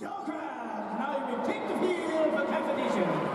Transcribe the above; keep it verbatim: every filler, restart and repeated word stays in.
Jokers, now you will take the field for competition.